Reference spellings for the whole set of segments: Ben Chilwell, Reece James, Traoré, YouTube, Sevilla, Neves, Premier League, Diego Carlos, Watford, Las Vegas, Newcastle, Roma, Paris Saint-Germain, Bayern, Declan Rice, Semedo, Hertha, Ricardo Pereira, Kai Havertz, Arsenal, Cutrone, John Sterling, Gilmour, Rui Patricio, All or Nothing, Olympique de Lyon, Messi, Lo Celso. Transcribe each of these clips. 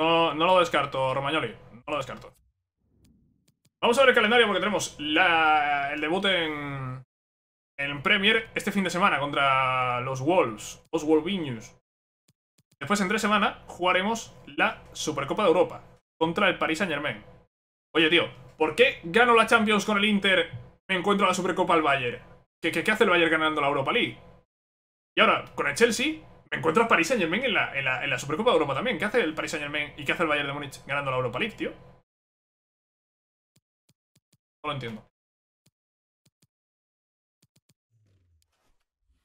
No lo descarto, Romagnoli. No lo descarto. Vamos a ver el calendario porque tenemos el debut en Premier este fin de semana contra los Wolves. Los Wolves. Después, en 3 semanas, jugaremos la Supercopa de Europa contra el Paris Saint-Germain. Oye, tío, ¿por qué gano la Champions con el Inter, me encuentro la Supercopa al Bayern? ¿Qué hace el Bayern ganando la Europa League? Y ahora, con el Chelsea, me encuentro al Paris Saint-Germain en la Supercopa de Europa también. ¿Qué hace el Paris Saint-Germain y qué hace el Bayern de Múnich ganando la Europa League, tío? No lo entiendo.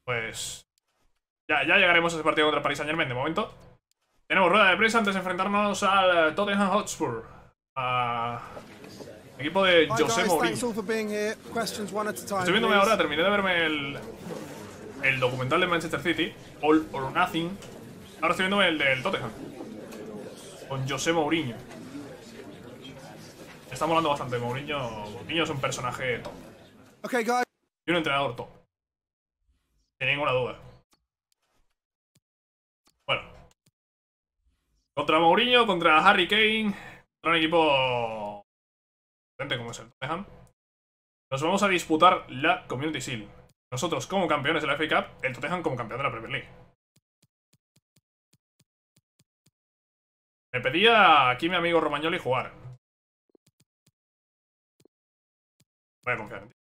Pues... Ya llegaremos a ese partido contra el Paris Saint-Germain. De momento tenemos rueda de prensa antes de enfrentarnos al Tottenham Hotspur, equipo de Jose Mourinho. Estoy viéndome ahora, terminé de verme el documental de Manchester City, All or Nothing. Ahora estoy viéndome el del Tottenham con Jose Mourinho. Me está molando bastante Mourinho. Mourinho es un personaje top y un entrenador top, sin ninguna duda. Contra Mourinho, contra Harry Kane, contra un equipo potente como es el Tottenham. Nos vamos a disputar la Community Shield. Nosotros como campeones de la FA Cup, el Tottenham como campeón de la Premier League. Me pedía aquí mi amigo Romagnoli jugar. Voy a confiar en ti.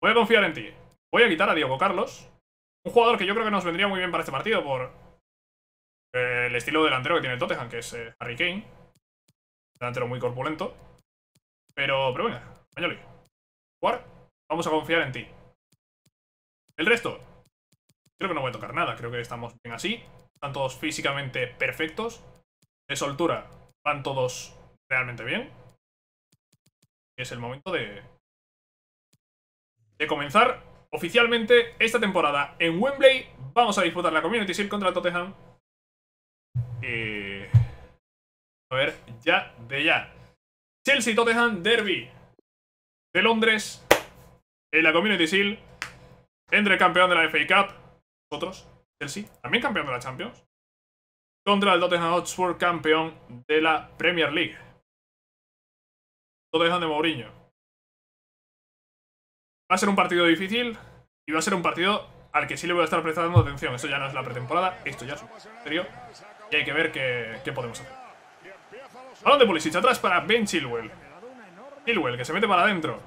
Voy a confiar en ti. Voy a quitar a Diego Carlos, un jugador que yo creo que nos vendría muy bien para este partido por... el estilo delantero que tiene el Tottenham, que es Harry Kane. Delantero muy corpulento. Pero venga, Mañoli, jugar. Vamos a confiar en ti. El resto creo que no voy a tocar nada. Creo que estamos bien así. Están todos físicamente perfectos. De soltura van todos realmente bien. Y es el momento de comenzar oficialmente esta temporada en Wembley. Vamos a disputar la Community Shield contra el Tottenham. A ver, ya Chelsea-Tottenham, derbi de Londres en la Community Shield entre el campeón de la FA Cup, nosotros, Chelsea, también campeón de la Champions, contra el Tottenham Hotspur, campeón de la Premier League. Tottenham de Mourinho. Va a ser un partido difícil y va a ser un partido al que sí le voy a estar prestando atención. Esto ya no es la pretemporada, esto ya es un serio. Y hay que ver qué podemos hacer. Balón de Pulisic atrás para Ben Chilwell. Chilwell, que se mete para adentro.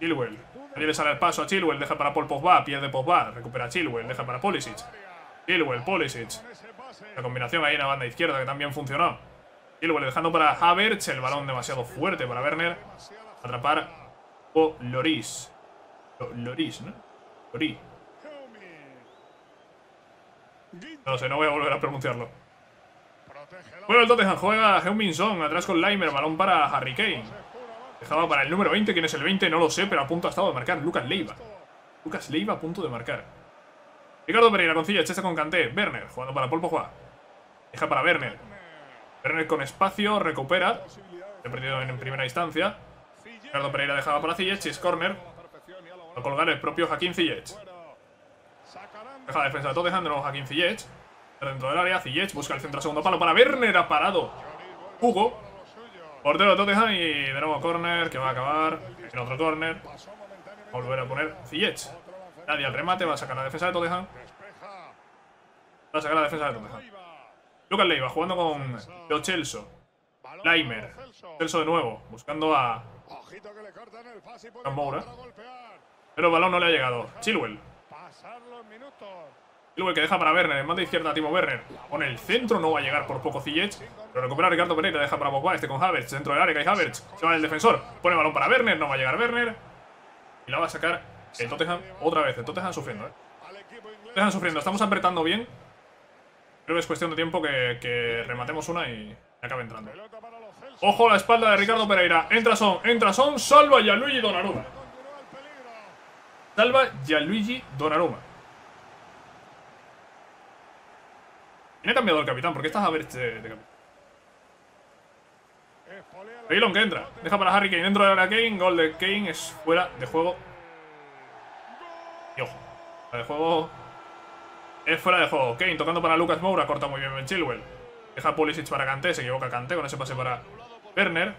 Chilwell. Nadie le sale al paso a Chilwell. Deja para Paul Pogba. Pierde Pogba. Recupera a Chilwell. Deja para Pulisic. Chilwell, Pulisic. La combinación ahí en la banda izquierda que también funcionó. Chilwell dejando para Havertz. El balón demasiado fuerte para Werner. Atrapar o Lloris. Lloris, ¿no? Lloris. No sé, no voy a volver a pronunciarlo. Bueno, el Tottenham juega Heung-min Son atrás con Laimer, balón para Harry Kane. Dejaba para el número 20, ¿quién es el 20? No lo sé, pero a punto ha estado de marcar Lucas Leiva. Lucas Leiva a punto de marcar. Ricardo Pereira con Ziyech, está con Kanté. Werner, jugando para Paul Pogba. Deja para Werner. Werner con espacio, recupera. He perdido en primera instancia. Ricardo Pereira dejaba para Ziyech, es corner. Va a colgar el propio Joaquín Cillessen. Deja la defensa de Tottenham, de nuevo Joaquín Cillessen. Dentro del área, Ziyech busca el centro a segundo palo para Werner, ha parado Hugo, portero de Tottenham, y de nuevo córner que va a acabar en otro córner. Volver a poner Ziyech. Nadie al remate, va a sacar la defensa de Tottenham. Va a sacar la defensa de Tottenham. Lucas Leiva jugando con Lo Celso. Laimer. Celso de nuevo, buscando a Moura. Pero el balón no le ha llegado. Chilwell. Chilwell que deja para Werner, en banda izquierda Timo Werner. Con el centro no va a llegar por poco Ziyech, pero recupera Ricardo Pereira, deja para Pogba, este con Havertz, dentro del área Kai Havertz, se va el defensor, pone el balón para Werner, no va a llegar Werner. Y la va a sacar el Tottenham otra vez, el Tottenham sufriendo, Tottenham sufriendo, estamos apretando bien. Creo que es cuestión de tiempo que rematemos una y acabe entrando. Ojo a la espalda de Ricardo Pereira, entra Son, salva ya Luigi Donaruma. Salva ya Luigi Donaruma. ¿Quién ha cambiado el capitán? ¿Por qué estás a ver de capitán? Reilon que entra. Deja para Harry Kane. Dentro de la Kane. Gol de Kane. Es fuera de juego. Y ojo. Fuera de juego. Es fuera de juego. Kane tocando para Lucas Moura. Corta muy bien Ben Chilwell. Deja Pulisic para Kanté. Se equivoca Kanté con ese pase para Werner.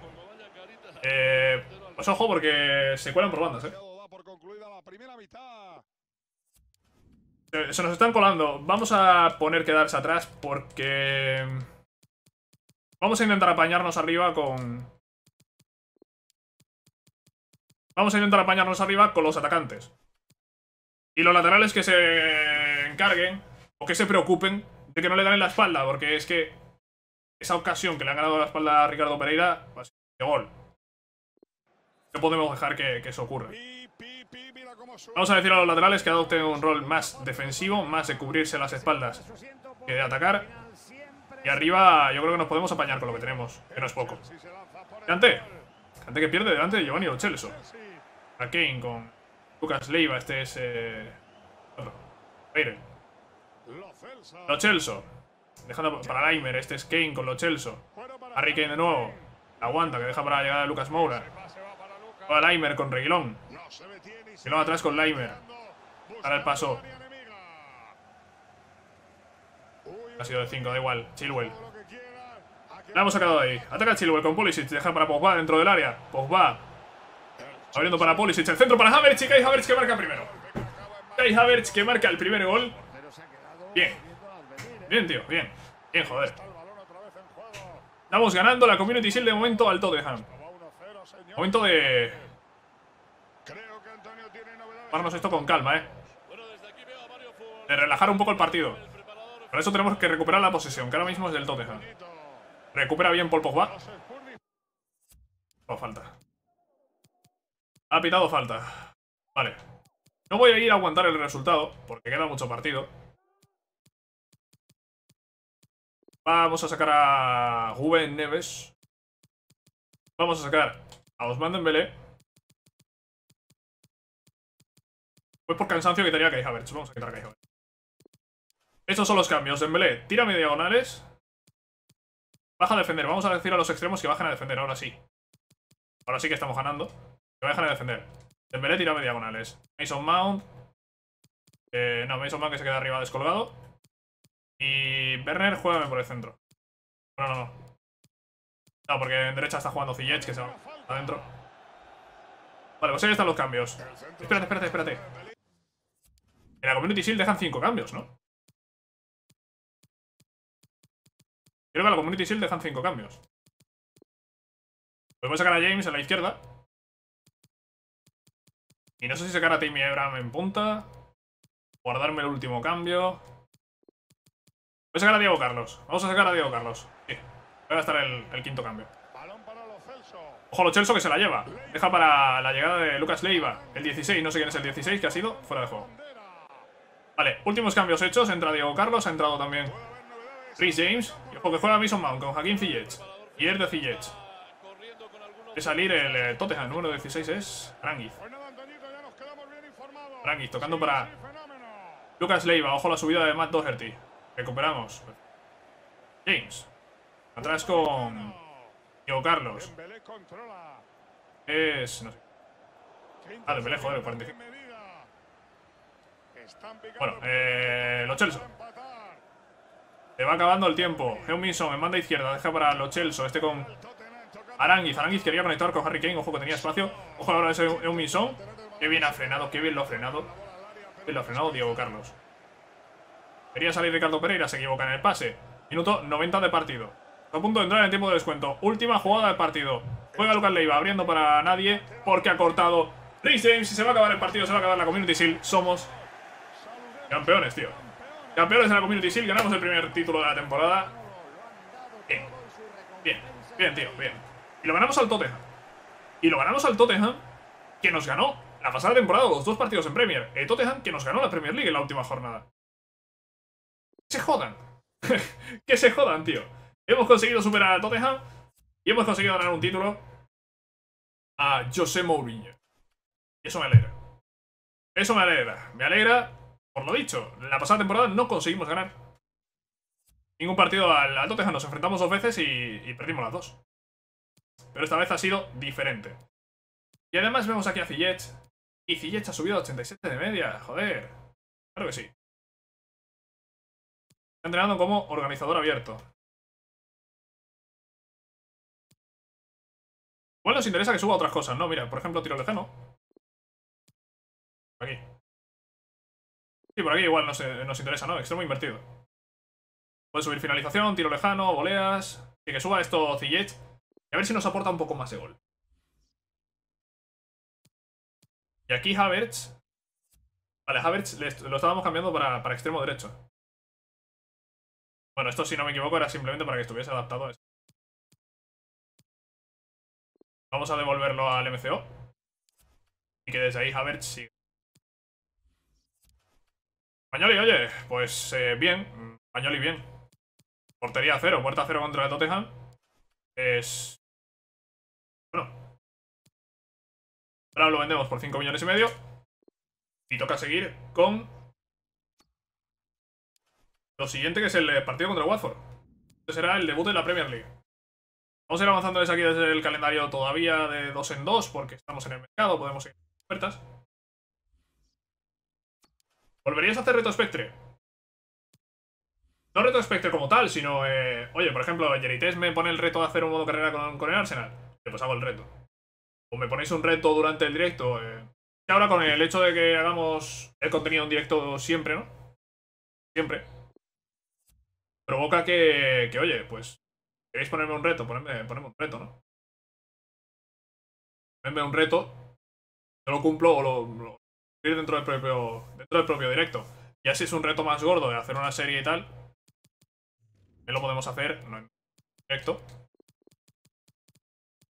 Pues ojo porque se cuelan por bandas, eh. Se nos están colando. Vamos a poner quedarse atrás porque... vamos a intentar apañarnos arriba con... vamos a intentar apañarnos arriba con los atacantes. Y los laterales que se encarguen o que se preocupen de que no le ganen la espalda, porque es que esa ocasión que le han ganado la espalda a Ricardo Pereira va a ser de gol. No podemos dejar que eso ocurra. Vamos a decir a los laterales que adopten un rol más defensivo, más de cubrirse las espaldas que de atacar. Y arriba yo creo que nos podemos apañar con lo que tenemos, que no es poco. Kanté que pierde delante de Giovanni Lo Celso. A Kane con Lucas Leiva. Este es... Lo Celso dejando para Laimer. Este es Kane con Lo Celso. Harry Kane de nuevo. Aguanta, que deja para la llegada de Lucas Moura. Va Laimer con Reguilón. Reguilón atrás con Laimer. Ahora el paso ha sido de 5, da igual. Chilwell. La hemos sacado de ahí. Ataca Chilwell con Pulisic. Deja para Pogba dentro del área. Pogba abriendo para Pulisic. El centro para Havertz. Y Kai Havertz que marca primero. Kai Havertz que marca el primer gol. Bien. Bien, tío. Bien. Bien, joder. Estamos ganando la Community Shield de momento al Tottenham. Momento de... tomarnos esto con calma, eh. De relajar un poco el partido. Por eso tenemos que recuperar la posesión, que ahora mismo es del Tottenham. Recupera bien Paul Pogba. No, falta. Ha pitado falta. Vale. No voy a ir a aguantar el resultado, porque queda mucho partido. Vamos a sacar a Rubén Neves. Vamos a sacar a Ousmane Dembélé. Pues por cansancio quitaría a Kai Havertz. Vamos a quitar a Kai Havertz. Estos son los cambios. Dembélé tira mediagonales. Baja a defender. Vamos a decir a los extremos que bajen a defender. Ahora sí. Ahora sí que estamos ganando. Me dejan de defender. Dembélé tira mediagonales. Mason Mount. Mason Mount que se queda arriba descolgado. Y Werner, juégame por el centro. No, porque en derecha está jugando Ziyech, que se va adentro. Vale, pues ahí están los cambios. Espérate. En la Community Shield dejan 5 cambios, ¿no? Creo que en la Community Shield dejan 5 cambios. Podemos sacar a James a la izquierda. Y no sé si sacar a Timo Werner en punta. Guardarme el último cambio. Voy a sacar a Diego Carlos. Vamos a sacar a Diego Carlos. Sí. Voy a gastar el quinto cambio. Ojo, Lo Celso que se la lleva. Deja para la llegada de Lucas Leiva. El 16. No sé quién es el 16 que ha sido. Fuera de juego. Vale. Últimos cambios hechos. Entra Diego Carlos. Ha entrado también Reece James. Y ojo que juega Mason Mount con Joaquín Cillessen. Y es de Cillessen. De salir el Tottenham. Número 16 es Ranguiz. Ranguiz tocando para Lucas Leiva. Ojo la subida de Matt Doherty. Recuperamos. James. Atrás con Diego Carlos. Es... no sé. Ah, Dembélé, joder, 45. Bueno, Lo Celso. Se va acabando el tiempo. Heung-min Son en banda izquierda. Deja para Lo Celso. Este con Aránguiz. Aránguiz quería conectar con Harry Kane. Ojo que tenía espacio. Ojo ahora es Heung-min Son. Qué bien ha frenado, qué bien lo ha frenado. Bien lo ha frenado Diego Carlos. Quería salir Ricardo Pereira, se equivoca en el pase. Minuto 90 de partido. Está a punto de entrar en tiempo de descuento. Última jugada del partido. Juega Lucas Leiva abriendo para nadie porque ha cortado Reece James. Y se va a acabar el partido, se va a acabar la Community Shield. Somos campeones, tío. Campeones de la Community Shield. Ganamos el primer título de la temporada. Bien. Bien, tío, bien. Y lo ganamos al Tottenham. Que nos ganó la pasada temporada, los 2 partidos en Premier. El Tottenham que nos ganó la Premier League en la última jornada. ¡Que se jodan! ¡Que se jodan, tío! Hemos conseguido superar al Tottenham y hemos conseguido ganar un título a Jose Mourinho. Y eso me alegra. Eso me alegra. Me alegra, por lo dicho, la pasada temporada no conseguimos ganar ningún partido al Tottenham. Nos enfrentamos 2 veces y perdimos las 2. Pero esta vez ha sido diferente. Y además vemos aquí a Ziyech. Y Ziyech ha subido a 87 de media, joder. Claro que sí. Está entrenando como organizador abierto. Bueno, les interesa que suba otras cosas, ¿no? Mira, por ejemplo, tiro lejano. Por aquí. Sí, por aquí igual nos interesa, ¿no? Extremo invertido. Puede subir finalización, tiro lejano, voleas. Así que suba esto Ziyech. Y a ver si nos aporta un poco más de gol. Y aquí Havertz. Vale, Havertz lo estábamos cambiando para extremo derecho. Bueno, esto si no me equivoco era simplemente para que estuviese adaptado a esto. Vamos a devolverlo al MCO. Y que desde ahí Havertz sigue. Romagnoli, oye, pues bien. Romagnoli bien. Portería cero, puerta cero contra el Tottenham. Es... bueno. Ahora lo vendemos por 5 millones y medio. Y toca seguir con... lo siguiente, que es el partido contra Watford. Este será el debut de la Premier League. Vamos a ir avanzando desde aquí, desde el calendario todavía de 2 en 2, porque estamos en el mercado, podemos seguir con ofertas. ¿Volverías a hacer Reto Spectre? No Reto Spectre como tal, sino... oye, por ejemplo, Yerites me pone el reto de hacer un modo carrera con el Arsenal. Pues hago el reto. O me ponéis un reto durante el directo. Y ahora con el hecho de que hagamos el contenido en directo siempre, ¿no? Siempre. Provoca que oye, pues... ¿queréis ponerme un reto? Ponedme un reto, ¿no? Ponedme un reto. Yo lo cumplo o lo dentro del propio directo. Y así es un reto más gordo de hacer una serie y tal. También lo podemos hacer no en directo.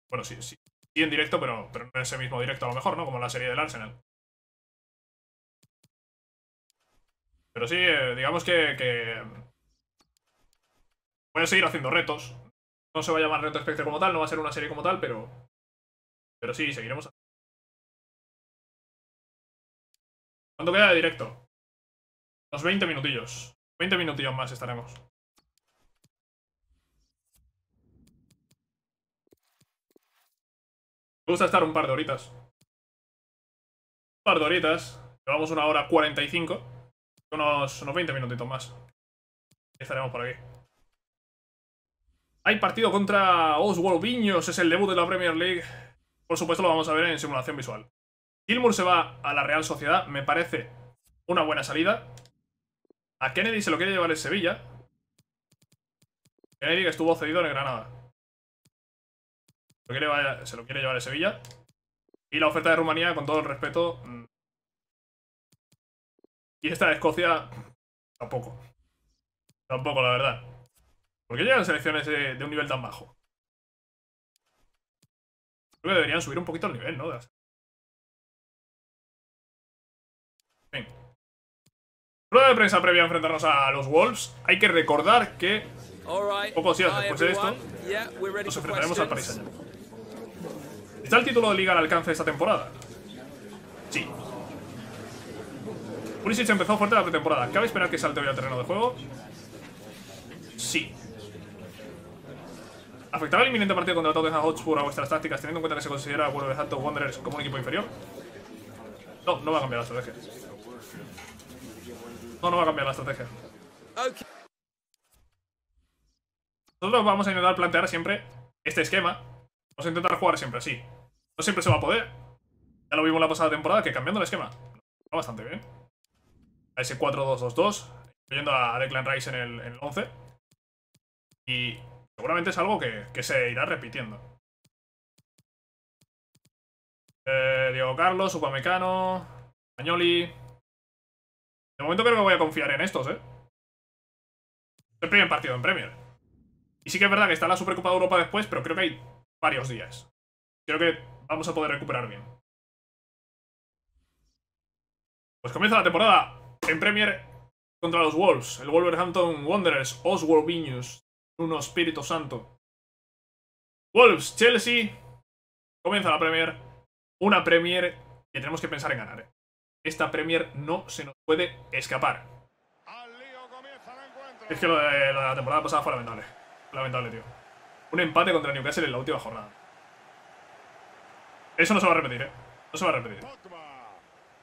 Bueno, sí en directo, pero no en ese mismo directo a lo mejor, ¿no? Como en la serie del Arsenal. Pero sí, digamos que... voy a seguir haciendo retos. No se va a llamar Reto Spectre como tal, no va a ser una serie como tal, pero sí, seguiremos. ¿Cuánto queda de directo? Unos 20 minutillos. 20 minutillos más estaremos. Me gusta estar un par de horitas. Un par de horitas. Llevamos 1 hora 45. Unos 20 minutitos más. Estaremos por aquí. Hay partido contra Oswald Viños, es el debut de la Premier League. Por supuesto lo vamos a ver en simulación visual. Gilmour se va a la Real Sociedad, me parece una buena salida. A Kennedy se lo quiere llevar el Sevilla. Kennedy, que estuvo cedido en el Granada, se lo quiere llevar el Sevilla. Y la oferta de Rumanía, con todo el respeto. Y esta de Escocia, tampoco. Tampoco, la verdad. ¿Por qué llegan selecciones de un nivel tan bajo? Creo que deberían subir un poquito el nivel, ¿no? Bien. Rueda de prensa previa a enfrentarnos a los Wolves. Hay que recordar que pocos días después de esto nos enfrentaremos al Paris Saint-Germain. ¿Está el título de Liga al alcance esta temporada? Sí. Pulisic empezó fuerte la pretemporada. ¿Cabe esperar que salte hoy al terreno de juego? Sí. ¿Afectará el inminente partido contra Tottenham Hotspur a vuestras tácticas, teniendo en cuenta que se considera a Wolverhampton Wanderers como un equipo inferior? No, no va a cambiar la estrategia. No va a cambiar la estrategia. Nosotros vamos a intentar plantear siempre este esquema. Vamos a intentar jugar siempre así. No siempre se va a poder. Ya lo vimos la pasada temporada, que cambiando el esquema va bastante bien. A ese 4-2-2-2, incluyendo a Declan Rice en el 11. Y... seguramente es algo que se irá repitiendo. Diego Carlos, Upamecano, Romagnoli. De momento creo que voy a confiar en estos, ¿eh? Es el primer partido en Premier. Y sí que es verdad que está la Supercopa de Europa después, pero creo que hay varios días. Creo que vamos a poder recuperar bien. Pues comienza la temporada en Premier contra los Wolves. El Wolverhampton Wanderers, Oswald Viñus. Uno Espíritu Santo. Wolves, Chelsea. Comienza la Premier. Una Premier que tenemos que pensar en ganar, ¿eh? Esta Premier no se nos puede escapar. Es que lo de la temporada pasada fue lamentable. Lamentable, tío. Un empate contra Newcastle en la última jornada. Eso no se va a repetir, ¿eh? No se va a repetir.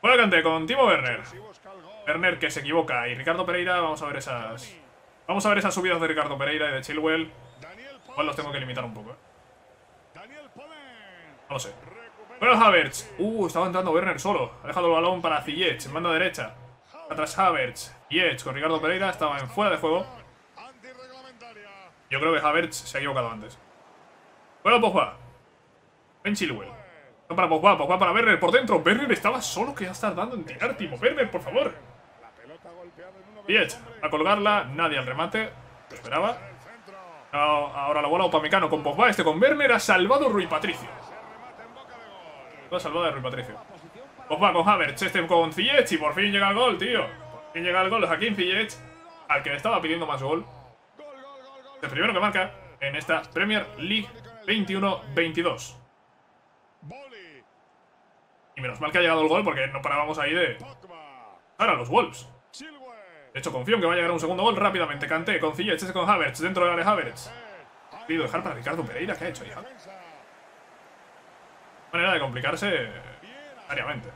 Bueno, Kanté con Timo Werner. Werner que se equivoca. Y Ricardo Pereira, vamos a ver esas... vamos a ver esas subidas de Ricardo Pereira y de Chilwell. Igual los tengo que limitar un poco, ¿eh? No lo sé. Pero Havertz. Estaba entrando Werner solo. Ha dejado el balón para Ziyech en banda derecha. Atrás Havertz. Ziyech con Ricardo Pereira. Estaba en fuera de juego. Yo creo que Havertz se ha equivocado antes. Bueno, Pogba. Ben Chilwell. No para Pogba. Pogba para Werner. Por dentro. Werner estaba solo, que ya está tardando en tirar, Timo. Werner, por favor. Ziyech. A colgarla. Nadie al remate. Lo esperaba. Ahora la bola Upamecano con Pogba. Este con Werner. Ha salvado Rui Patricio. Toda salvada de Rui Patricio. Pogba con Havertz. Este con Ziyech. Y por fin llega el gol, tío. Por fin llega el gol. Joaquín Ziyech. Al que le estaba pidiendo más gol. El primero que marca en esta Premier League 21-22. Y menos mal que ha llegado el gol, porque no parábamos ahí de... Ahora los Wolves. De hecho, confío en que va a llegar un segundo gol rápidamente. Kanté con Ziyech, ese con Havertz, dentro del área de Havertz. Pido dejar para Ricardo Pereira, ¿qué ha hecho ya? Manera de complicarse seriamente.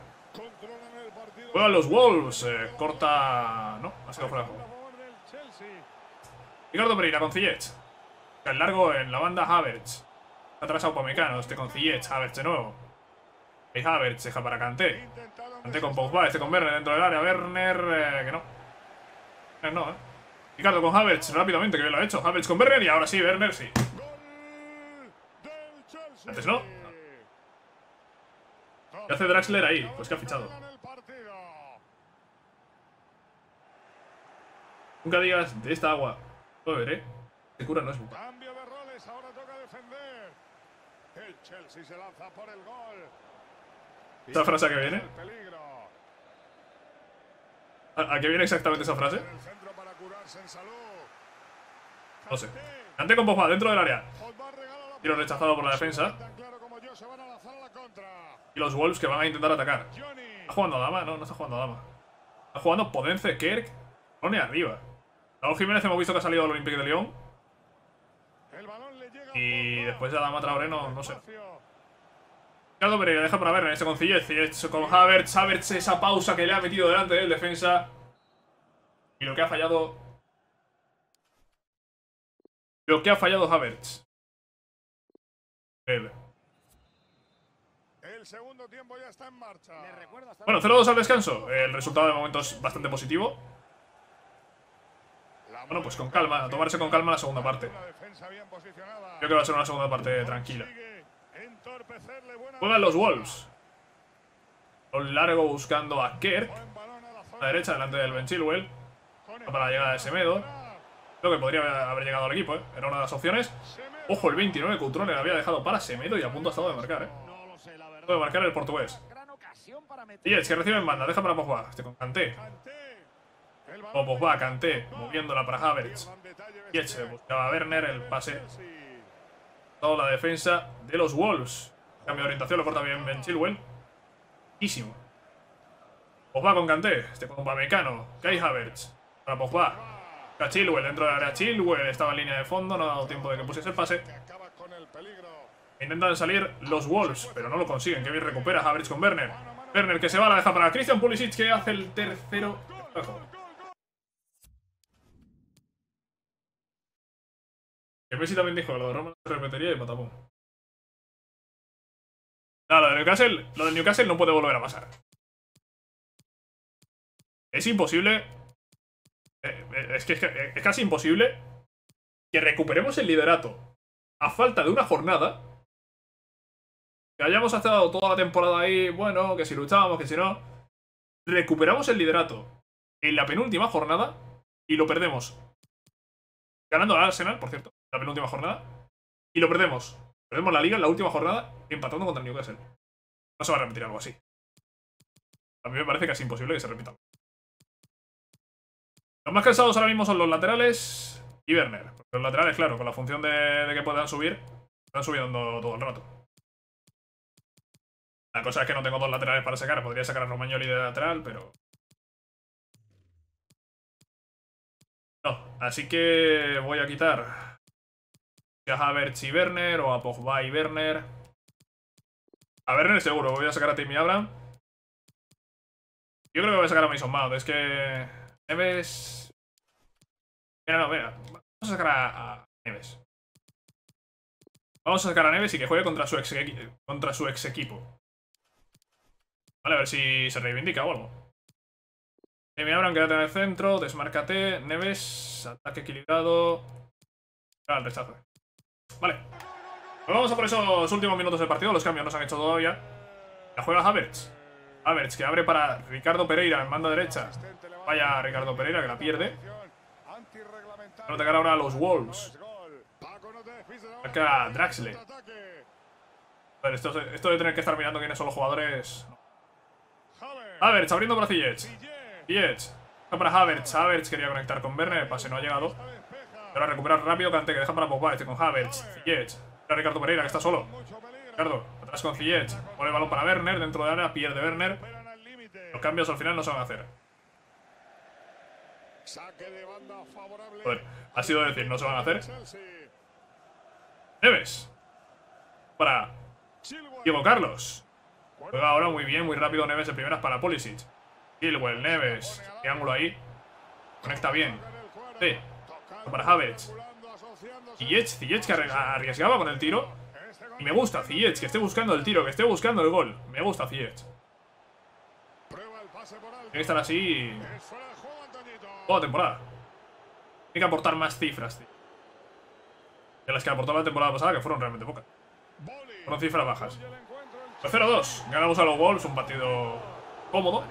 Juegan los Wolves, corta... No, ha sido fuera de juego. Ricardo Pereira con Ziyech. El largo en la banda Havertz. Atrás a Upamecano, este con Ziyech. Havertz de nuevo. Y Havertz deja para Kanté. Kanté con Pogba, este con Werner dentro del área. Werner, que no. Werner no, Ricardo con Havertz rápidamente, que bien lo ha hecho. Havertz con Werner y ahora sí, Werner sí. Antes no. ¿Qué hace Draxler ahí? Pues que ha fichado. Nunca digas de esta agua. Lo veré. Se cura no es buca. Cambio de roles, ahora toca defender. El Chelsea se lanza por el gol. Esa frase que viene. ¿A qué viene exactamente esa frase? No sé. Kanté con Pogba dentro del área. Tiro rechazado por la defensa. Y los Wolves que van a intentar atacar. ¿Está jugando a dama? No, no está jugando a dama. Está jugando Podence, Kerk. Pone arriba. Raúl Jiménez hemos visto que ha salido al Olympique de Lyon. Y después de Adama Traoré, no sé. Ricardo Pereira deja para Werner, este con Ziyech. Ziyech con Havertz. Havertz esa pausa que le ha metido delante del defensa. Y lo que ha fallado... Lo que ha fallado Havertz. El segundo tiempo ya está en marcha. Bueno, 0-2 al descanso. El resultado de momento es bastante positivo. Bueno, pues con calma, a tomarse con calma la segunda parte. Yo creo que va a ser una segunda parte tranquila. Juegan los Wolves. Con largo buscando a Kerr. A la derecha, delante del Ben Chilwell. Para la llegada de Semedo. Creo que podría haber llegado al equipo, ¿eh? Era una de las opciones. Ojo, el 29, Cutrone le había dejado para Semedo y a punto ha estado de marcar, ¿eh? De marcar el portugués. Y es que recibe en banda, deja para Pogba. Este con Kanté. O Pogba, Kanté, moviéndola para Havertz. Ziyech buscaba a Werner, el pase. Toda la defensa de los Wolves. Cambio de orientación, lo corta bien Ben Chilwell. Buenísimo. Pogba con Kanté, este con Upamecano. Kai Havertz, para Pogba. Está Chilwell, dentro de la área Chilwell. Estaba en línea de fondo, no ha dado tiempo de que pusiese el pase. Intentan salir los Wolves, pero no lo consiguen. Que bien recupera Havertz con Werner. Werner que se va, la deja para Christian Pulisic, que hace el tercero. Que Messi también dijo que lo de Roma se repetiría y patapum. Nada, lo del Newcastle no puede volver a pasar. Es imposible. Es casi imposible que recuperemos el liderato a falta de una jornada. Que hayamos estado toda la temporada ahí, bueno, que si luchábamos, que si no. Recuperamos el liderato en la penúltima jornada y lo perdemos. Ganando al Arsenal, por cierto, la penúltima jornada. Y lo perdemos. Perdemos la liga en la última jornada, empatando contra el Newcastle. No se va a repetir algo así. A mí me parece casi imposible que se repita. Los más cansados ahora mismo son los laterales y Werner. Los laterales, claro, con la función de que puedan subir, están subiendo todo el rato. La cosa es que no tengo dos laterales para sacar. Podría sacar a Romagnoli de lateral, pero... No, así que voy a quitar a Havertz y Werner o a Pogba y Werner. A Werner seguro, voy a sacar a Timmy Abraham. Yo creo que voy a sacar a Mason Mount, es que... Neves... Mira, vamos a sacar a Neves. Vamos a sacar a Neves y que juegue contra su ex equipo. Vale, a ver si se reivindica o algo. Abraham, quédate en el centro. Desmárcate. Neves. Ataque equilibrado. Ah, el rechazo. Vale. Pues vamos a por esos últimos minutos del partido. Los cambios no se han hecho todavía. La juega Havertz. Havertz que abre para Ricardo Pereira en banda derecha. Vaya Ricardo Pereira que la pierde. Van a atacar ahora a los Wolves. Acá Draxler. A ver, esto de tener que estar mirando quiénes son los jugadores. Havertz abriendo para Ziyech. Ziyech. Está para Havertz. Havertz quería conectar con Werner. El pase no ha llegado. Ahora recuperar rápido. Kanté que deja para Pogba. Este con Havertz. Ziyech. Para Ricardo Pereira que está solo. Ricardo. Atrás con Ziyech. Pone el balón para Werner. Dentro de área pierde Werner. Los cambios al final no se van a hacer. Joder, ha sido decir, no se van a hacer. Neves. Para Diego Carlos. Juega ahora muy bien, muy rápido Neves en primeras para Pulisic. Chilwell, Neves. Triángulo ahí. Conecta bien. Sí. Para Havertz. Ziyech que arriesgaba con el tiro. Y me gusta Ziyech, que esté buscando el tiro, que esté buscando el gol. Me gusta Ziyech. Tiene que estar así toda temporada. Tiene que aportar más cifras, tío. De las que aportó la temporada pasada, que fueron realmente pocas. Fueron cifras bajas. 0-2. Ganamos a los Wolves, un partido cómodo.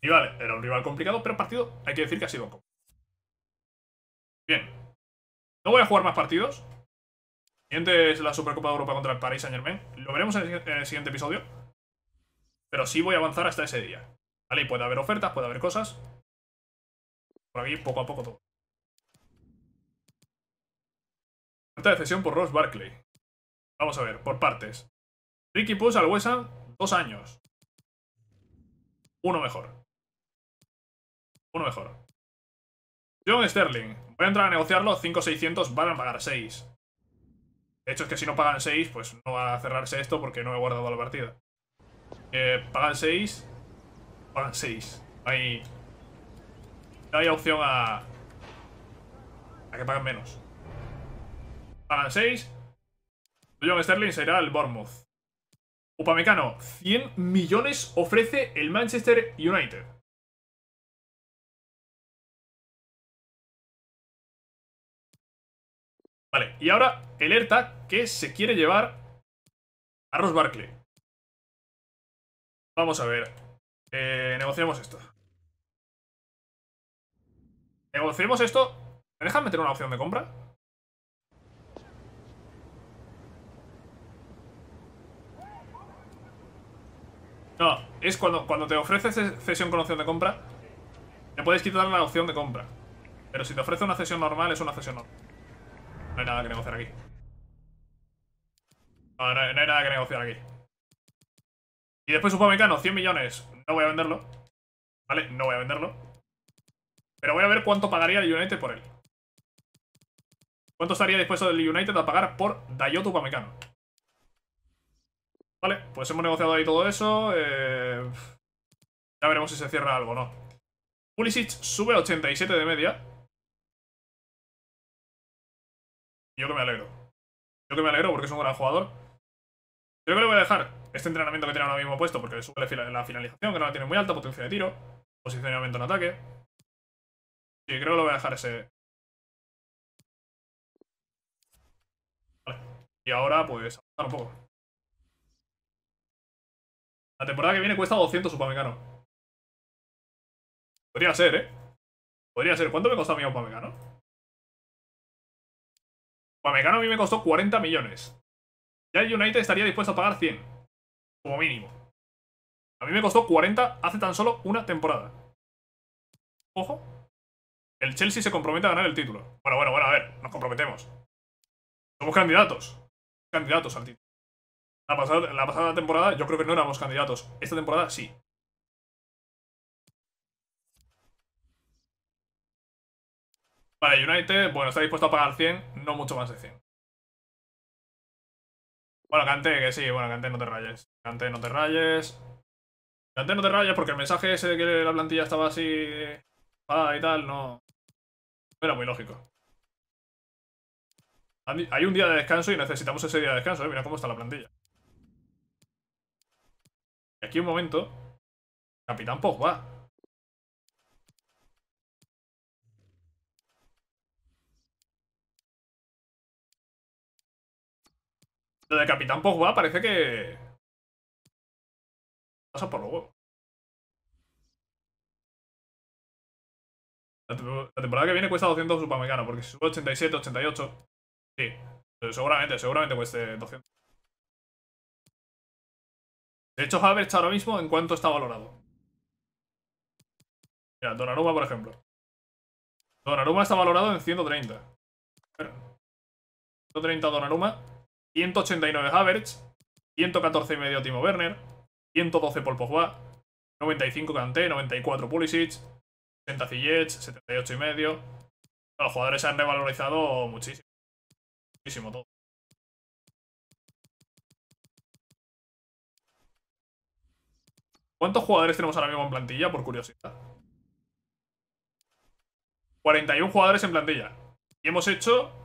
Y vale, era un rival complicado, pero el partido, hay que decir que ha sido cómodo. Bien. No voy a jugar más partidos. Siguiente es la Supercopa de Europa contra el Paris Saint-Germain. Lo veremos en el siguiente episodio. Pero sí voy a avanzar hasta ese día. Vale, y puede haber ofertas, puede haber cosas. Por aquí, poco a poco todo. Oferta de cesión por Ross Barkley. Vamos a ver, por partes. Ricky Push al West Ham, 2 años. Uno mejor. Uno mejor. John Sterling. Voy a entrar a negociarlo, 5.600, van a pagar 6. De hecho es que si no pagan 6, pues no va a cerrarse esto porque no he guardado la partida. Pagan 6. Pagan 6. Ahí. No hay opción a que paguen menos. Pagan 6. John Sterling se irá al Bournemouth. Upamecano, 100 millones ofrece el Manchester United. Vale, y ahora el Hertha que se quiere llevar a Ross Barkley. Vamos a ver. Negociamos esto. Negociemos esto. ¿Me dejan meter una opción de compra? No, es cuando te ofreces cesión con opción de compra, te puedes quitar la opción de compra. Pero si te ofrece una cesión normal, es una cesión normal. No hay nada que negociar aquí. No hay nada que negociar aquí. Y después Upamecano, 100 millones. No voy a venderlo. Vale, no voy a venderlo. Pero voy a ver cuánto pagaría el United por él. ¿Cuánto estaría dispuesto el United a pagar por Dayot Upamecano? Vale, pues hemos negociado ahí todo eso. Ya veremos si se cierra algo o no. Pulisic sube 87 de media. Yo que me alegro. Yo que me alegro porque es un gran jugador. Yo creo que le voy a dejar este entrenamiento que tiene ahora mismo puesto porque le sube la finalización, que no la tiene muy alta, potencia de tiro, posicionamiento en ataque. Sí, creo que lo voy a dejar ese. Vale. Y ahora pues avanzar un poco. La temporada que viene cuesta 200 Upamecano. Podría ser, ¿eh? Podría ser. ¿Cuánto me costó a mí Upamecano? Upamecano a mí me costó 40 millones. Ya el United estaría dispuesto a pagar 100. Como mínimo. A mí me costó 40 hace tan solo una temporada. Ojo. El Chelsea se compromete a ganar el título. Bueno, a ver. Nos comprometemos. Somos candidatos. Candidatos al título. La pasada temporada yo creo que no éramos candidatos. Esta temporada sí. Vale, United, bueno, está dispuesto a pagar 100. No mucho más de 100. Bueno, Kanté, que sí. Bueno, Kanté, no te rayes. Kanté, no te rayes. Kanté, no te rayes porque el mensaje ese de que la plantilla estaba así y tal, no era muy lógico. Hay un día de descanso y necesitamos ese día de descanso, ¿eh? Mira cómo está la plantilla. Y aquí un momento. Capitán Pogba. Lo de Capitán Pogba parece que... pasa por los huevos. La temporada que viene cuesta 200 Upamecano, porque si sube 87, 88... Sí, seguramente cueste 200. De hecho, Havertz ahora mismo, ¿en cuánto está valorado? Mira, Donaruma, por ejemplo. Donaruma está valorado en 130. Bueno, 130 Donaruma... 189 Havertz, 114,5 Timo Werner, 112 Paul Pogba, 95 Kanté, 94 Pulisic, 60 Ziyech, 78,5. Los jugadores se han revalorizado muchísimo. Muchísimo todo. ¿Cuántos jugadores tenemos ahora mismo en plantilla? Por curiosidad. 41 jugadores en plantilla. Y hemos hecho...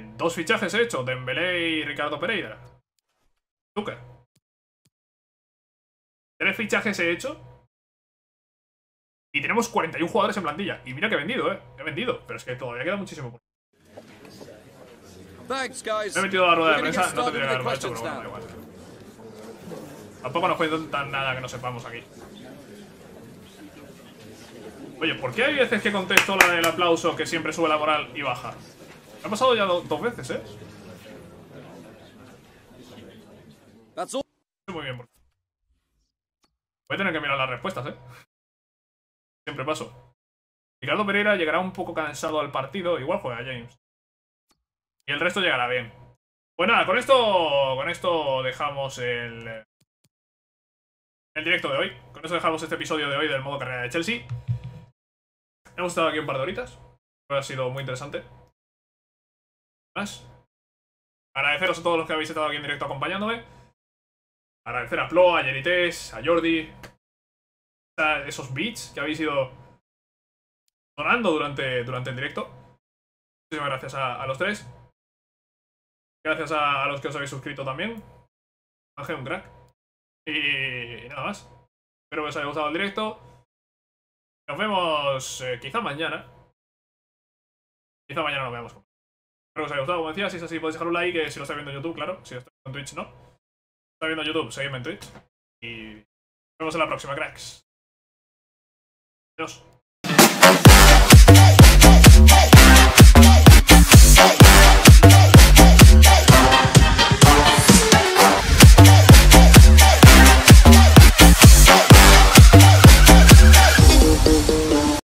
2 fichajes he hecho, Dembélé y Ricardo Pereira. Lucas. 3 fichajes he hecho. Y tenemos 41 jugadores en plantilla. Y mira que he vendido, he vendido. Pero es que todavía queda muchísimo por... Me he metido a la rueda de prensa. No tendría que haberlo hecho, pero bueno, da igual. Tampoco nos cuentan nada que no sepamos aquí. Oye, ¿por qué hay veces que contesto la del aplauso que siempre sube la moral y baja? Me ha pasado ya 2 veces, ¿eh? Muy bien, bro. Voy a tener que mirar las respuestas, ¿eh? Siempre paso. Ricardo Pereira llegará un poco cansado al partido. Igual juega James. Y el resto llegará bien. Pues nada, con esto dejamos el directo de hoy. Con esto dejamos este episodio de hoy del modo carrera de Chelsea. Hemos estado aquí un par de horitas. Ha sido muy interesante. Agradeceros a todos los que habéis estado aquí en directo acompañándome. Agradecer a Plo, a Yerites, a Jordi, a esos bits que habéis ido donando durante el directo. Muchísimas gracias a los 3. Gracias a los que os habéis suscrito también. Ángel, un crack. Y nada más. Espero que os haya gustado el directo. Nos vemos quizá mañana. Quizá mañana nos veamos. Espero que os haya gustado, como decía, si es así podéis dejar un like, si lo estáis viendo en YouTube, claro, si lo estáis viendo en Twitch, no. Si lo estáis viendo en YouTube, seguidme en Twitch. Y nos vemos en la próxima, cracks. Adiós.